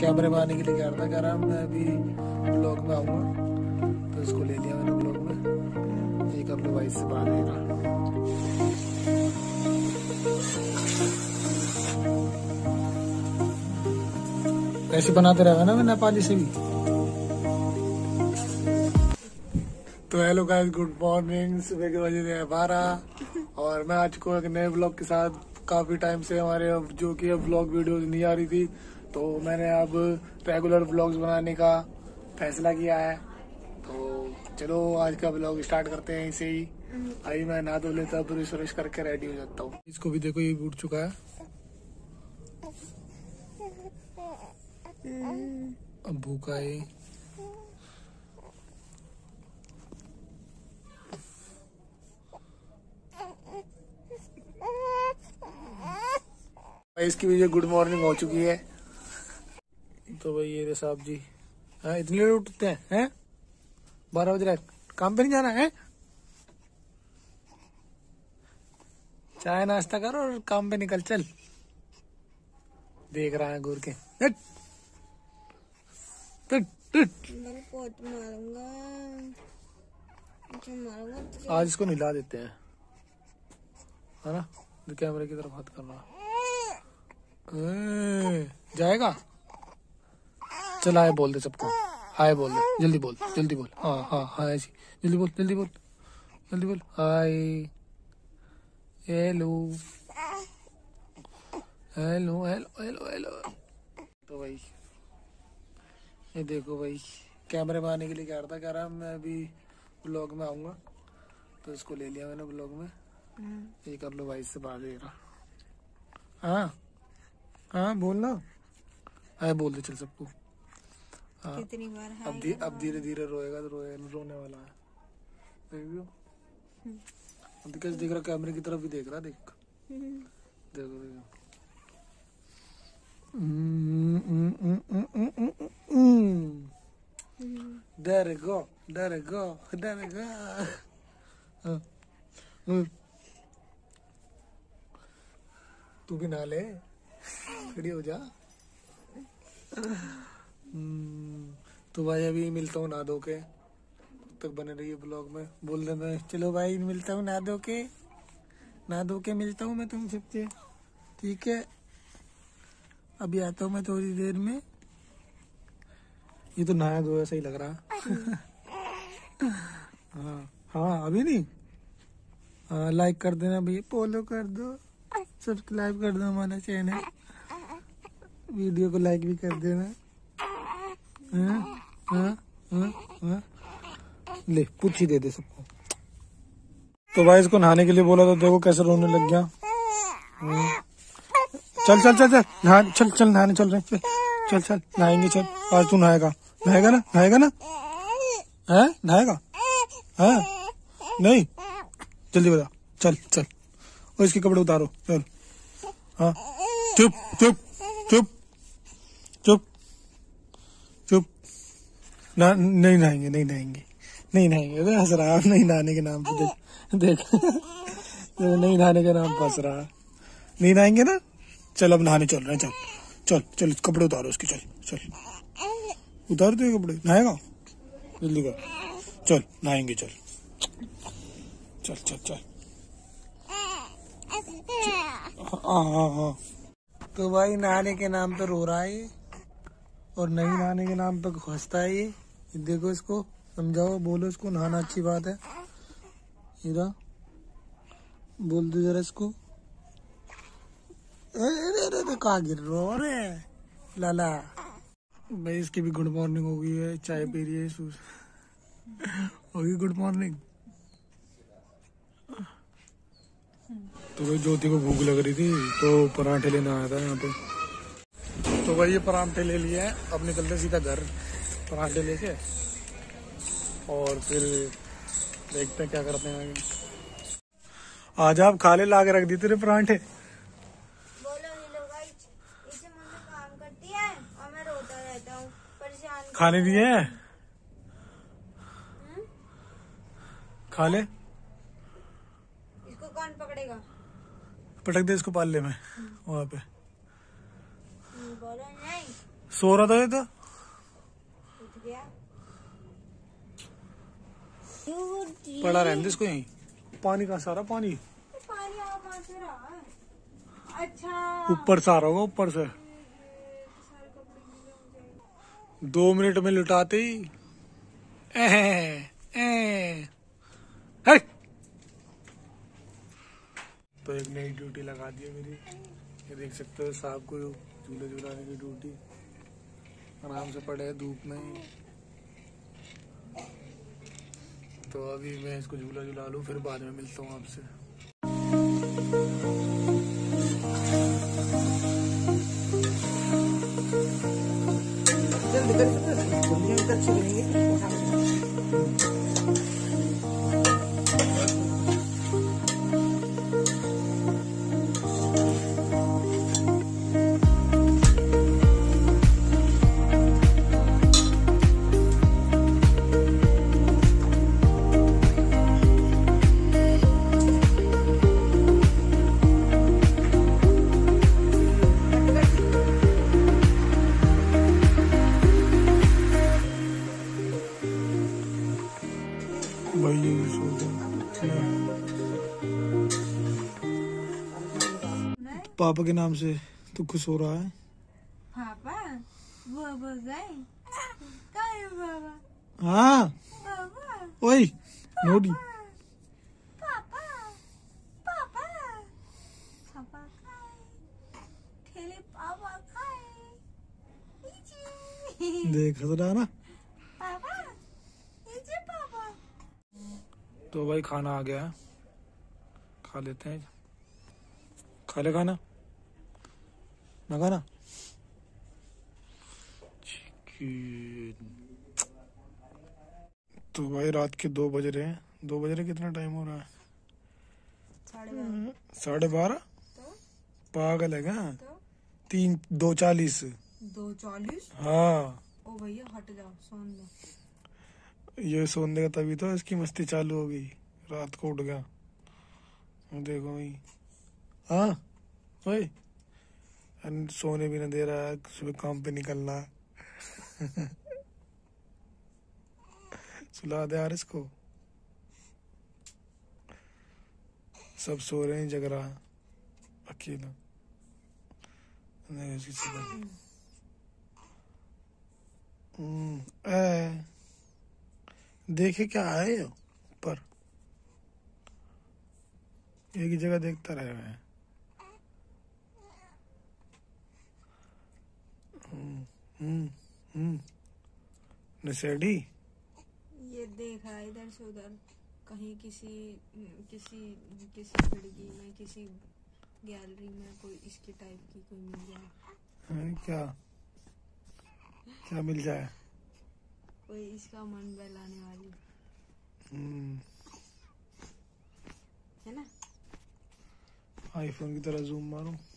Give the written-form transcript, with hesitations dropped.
कैमरे में आने के लिए कह रहा मैं अभी ब्लॉग में आऊँगा, तो इसको ले लिया मैंने ब्लॉग में। एक अपने वाइफ से बाहर ले रहा, ऐसे बनाते रहा ना मैं नेपाली से भी। तो हेलो गाइस, गुड मॉर्निंग। सुबह के बजे रहे 12 और मैं आज को एक नए ब्लॉग के साथ, काफ़ी टाइम से हमारे जो कि ब्लॉग वीडियोस नहीं आ रही थी, तो मैंने अब रेगुलर ब्लॉग्स बनाने का फैसला किया है। तो चलो आज का ब्लॉग स्टार्ट करते हैं। इसे ही आई मैं नहा धो लेता, ब्रश व्रश करके रेडी हो जाता हूँ। इसको भी देखो, ये उठ चुका है। अब भूखा है, इसकी भी गुड मॉर्निंग हो चुकी है। तो भाई ये साहब जी इतने लेट उठते हैं, 12 बज रहा है, काम पे नहीं जाना है, चाय नाश्ता कर और काम पे निकल चल। देख रहा है घूर के, हट हट हट, मारूंगा। आज इसको निला देते हैं, है ना। कैमरे की तरफ हाथ करना, जाएगा। चल हाय बोल दे सबको, हाय बोल दे, जल्दी बोल जल्दी बोल, हाँ हाँ हाय, ऐसी जल्दी बोल जल्दी बोल जल्दी बोल, hi hello hello hello hello hello. तो भाई ये देखो भाई, कैमरे में आने के लिए कह रहा मैं अभी ब्लॉग में आऊँगा, तो इसको ले लिया मैंने ब्लॉग में। एक अपने वाइफ से बाहर ले रहा, हाँ हाँ बोलना, हाय बोल दे चल सबको। कितनी बार हाय, अब धीरे धीरे रोएगा, तो रोने वाला है। देख रहा, कैमरे की तरफ भी देख रहा, देख देखो डर गो डर गो डर गो। तू भी ना ले, खड़ी हो जा। तो भाई अभी मिलता हूँ ना धो के, तब तक बने रहिए ब्लॉग में। बोल रहे मैं, चलो भाई मिलता हूँ ना धो के मिलता हूँ मैं तुम सबसे, ठीक है। अभी आता हूँ मैं थोड़ी देर में। ये तो नहाया धोया सही लग रहा। हाँ हाँ अभी नहीं, लाइक कर देना भैया, फॉलो कर दो, सब्सक्राइब कर दो हमारा चैनल, वीडियो को लाइक भी कर देना। हाँ, हाँ, हाँ, हाँ। ले पूछी दे दे सबको। तो भाई इसको नहाने के लिए बोला तो देखो कैसे रोने लग गया। चल चल चल चल नहा, चल चल नहाने चल रहे, चल चल नहाएंगे, चल आज तू नहाएगा ना है, नहाएगा है नहीं, जल्दी बता, चल चल और इसके कपड़े उतारो, चल। हाँ चुप चुप चुप चुप चुप, ना नहीं नहाएंगे। अरे हंस रहा, नहीं नहाने के नाम पे देख, नहीं नहाने के नाम पर हंस रहा, नहीं नहाएंगे ना। चल अब नहाने चल रहे हैं, चल चल चल कपड़े उतारो उसके, चल चल उतार दो कपड़े, नहाएगा जल्दी कर, चल नहाएंगे, चल चल चल चल। तो भाई नहाने के नाम पे रो रहा है ये, और नहीं नहाने के नाम पे हंसता है ये। देखो इसको समझाओ, बोलो इसको नहाना अच्छी बात है। इरा बोल दो जरा इसको, अरे कहा गिर रो रे लाला। भाई इसकी भी गुड मॉर्निंग हो गई है, चाय पी रही है, होगी गुड मॉर्निंग। तो भाई ज्योति को भूख लग रही थी, तो पराठे लेना आया था यहाँ पे। तो भाई ये पराठे ले लिए हैं, अब निकलते सीधा घर पराठे लेके, और फिर देखते हैं क्या करते हैं आगे। आज आप खाले ला के रख दी तेरे पराठे, खाने दिए हैं खाले, पटक दे इसको पाले में वहाँ पे, सो रहा था ये तो पड़ा रहने इसको यहीं। पानी का सारा पानी ऊपर से आ रहा होगा ऊपर से। 2 मिनट में लुटाते ही है। तो एक नई ड्यूटी लगा दी है मेरी, ये देख सकते हो साहब को झूले झूलाने की ड्यूटी। आराम से पड़े है धूप में। तो अभी मैं इसको झूला झूला लूँ, फिर बाद में मिलता हूँ आपसे। पापा के नाम से तो खुश हो रहा है। पापा बाबा जाए काय बाबा। हाँ बाबा ओए नोडी पापा पापा पापा काय खेले पापा काय जी देख रहा ना पापा जी पापा। तो भाई खाना आ गया, खा लेते हैं। खा ले खाना ना खाना चिकन। तो भाई रात के 2 बज रहे हैं। 2 बज रहे कितना टाइम हो रहा है? 12:30। तो? पागल है क्या? तो? 2:40। 2:40? हाँ। ओ भैया हट जाओ सोन दो। ये सोन देगा तभी तो इसकी मस्ती चालू होगी। रात को उठ गया देखो भाई। हाँ ओए सोने भी ना दे रहा है, सुबह काम पे निकलना। सुला दे यार इसको। सब सो रहे हैं, जग रहा है अकेला। नहीं उसकी देखे क्या आए ऊपर, एक ही जगह देखता रहे मैं। नसेडी ये देखा इधर से उधर कहीं, किसी किसी किसी खिड़की में, किसी गैलरी में कोई इसके टाइप की कोई मिल जाए। क्या क्या मिल जाए? कोई इसका मन बहलाने वाली है ना। आईफोन की तरह जूम मारूं।